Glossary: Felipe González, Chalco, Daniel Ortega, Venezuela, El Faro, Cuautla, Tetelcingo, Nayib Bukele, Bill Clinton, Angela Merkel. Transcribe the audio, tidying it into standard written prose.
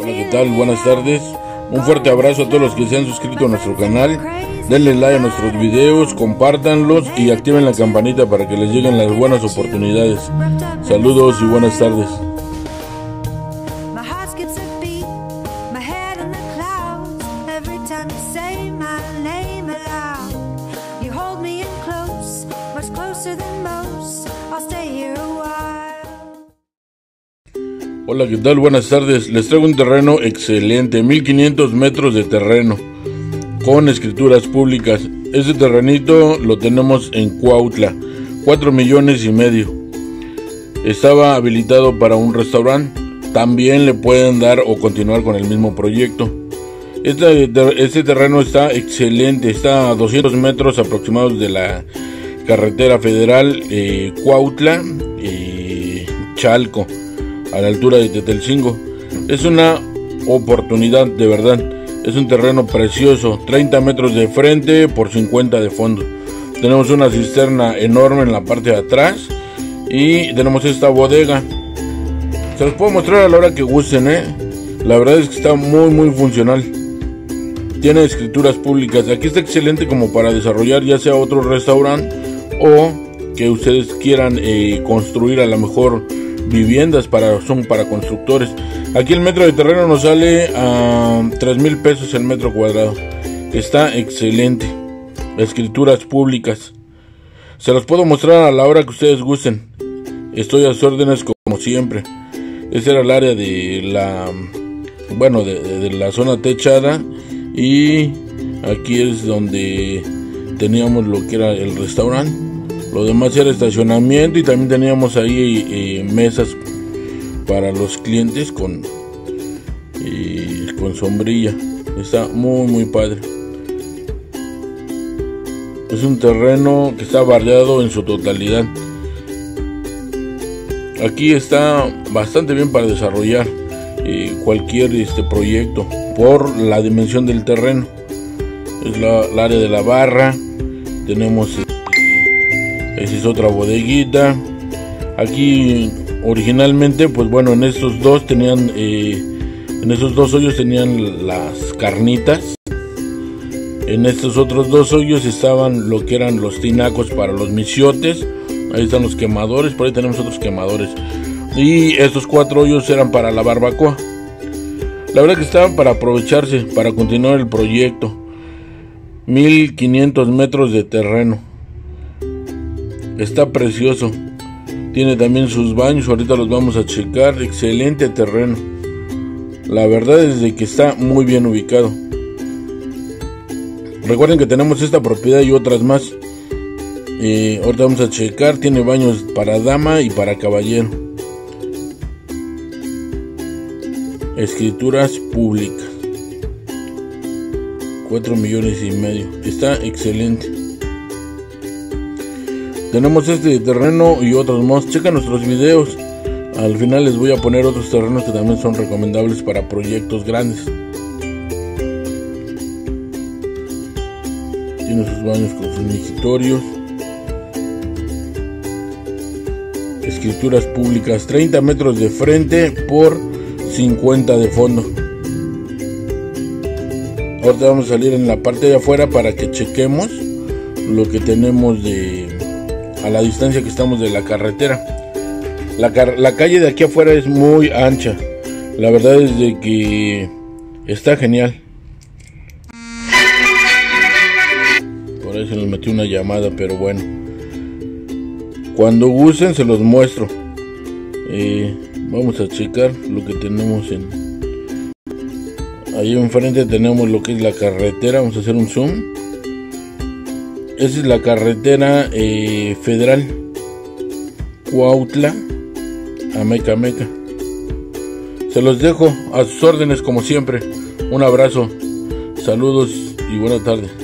Hola, ¿qué tal? Buenas tardes. Un fuerte abrazo a todos los que se han suscrito a nuestro canal. Denle like a nuestros videos, compártanlos y activen la campanita para que les lleguen las buenas oportunidades. Saludos y buenas tardes. Hola, ¿qué tal? Buenas tardes. Les traigo un terreno excelente, 1500 metros de terreno con escrituras públicas. Este terrenito lo tenemos en Cuautla, 4,5 millones. Estaba habilitado para un restaurante. También le pueden dar o continuar con el mismo proyecto. Este terreno está excelente, está a 200 metros aproximados de la carretera federal Cuautla y Chalco, a la altura de Tetelcingo. Es una oportunidad, de verdad. Es un terreno precioso, 30 metros de frente por 50 de fondo. Tenemos una cisterna enorme en la parte de atrás y tenemos esta bodega. Se los puedo mostrar a la hora que gusten, La verdad es que está muy funcional. Tiene escrituras públicas. Aquí está excelente como para desarrollar ya sea otro restaurante o que ustedes quieran construir a lo mejor viviendas son para constructores. Aquí el metro de terreno nos sale a 3,000 pesos el metro cuadrado. Está excelente. Escrituras públicas. Se los puedo mostrar a la hora que ustedes gusten. Estoy a sus órdenes como siempre. Ese era el área de la, bueno, de la zona techada, y aquí es donde teníamos lo que era el restaurante. Lo demás era estacionamiento y también teníamos ahí mesas para los clientes con sombrilla. Está muy padre. Es un terreno que está bardeado en su totalidad. Aquí está bastante bien para desarrollar cualquier proyecto por la dimensión del terreno. Es la área de la barra. Tenemos... esa es otra bodeguita. Aquí originalmente, pues bueno, en esos dos hoyos tenían las carnitas. En estos otros dos hoyos estaban lo que eran los tinacos para los misiotes. Ahí están los quemadores, por ahí tenemos otros quemadores. Y estos cuatro hoyos eran para la barbacoa. La verdad que estaban para aprovecharse, para continuar el proyecto. 1500 metros de terreno. Está precioso. Tiene también sus baños. Ahorita los vamos a checar. Excelente terreno. La verdad es de que está muy bien ubicado. Recuerden que tenemos esta propiedad y otras más. Ahorita vamos a checar. Tiene baños para dama y para caballero. Escrituras públicas. 4,5 millones. Está excelente. Tenemos este terreno y otros más. Checa nuestros videos. Al final les voy a poner otros terrenos que también son recomendables para proyectos grandes. Tiene sus baños con sus mijitorios. Escrituras públicas. 30 metros de frente por 50 de fondo. Ahorita vamos a salir en la parte de afuera para que chequemos lo que tenemos a la distancia que estamos de la carretera. La calle de aquí afuera es muy ancha. La verdad es de que está genial. Por ahí se nos metió una llamada, pero bueno, cuando gusten se los muestro. Vamos a checar lo que tenemos ahí enfrente. Tenemos lo que es la carretera. Vamos a hacer un zoom. Esa es la carretera federal Cuautla Ameca. Se los dejo a sus órdenes como siempre. Un abrazo, saludos y buena tarde.